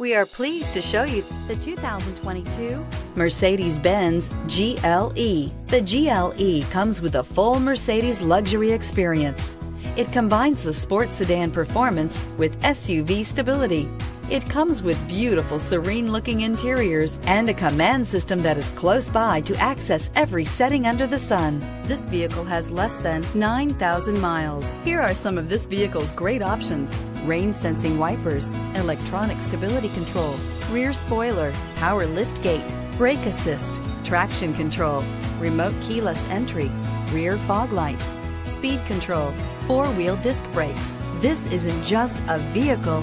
We are pleased to show you the 2022 Mercedes-Benz GLE. The GLE comes with a full Mercedes luxury experience. It combines the sports sedan performance with SUV stability. It comes with beautiful, serene-looking interiors and a command system that is close by to access every setting under the sun. This vehicle has less than 9,000 miles. Here are some of this vehicle's great options: rain-sensing wipers, electronic stability control, rear spoiler, power liftgate, brake assist, traction control, remote keyless entry, rear fog light, speed control, four-wheel disc brakes. This isn't just a vehicle,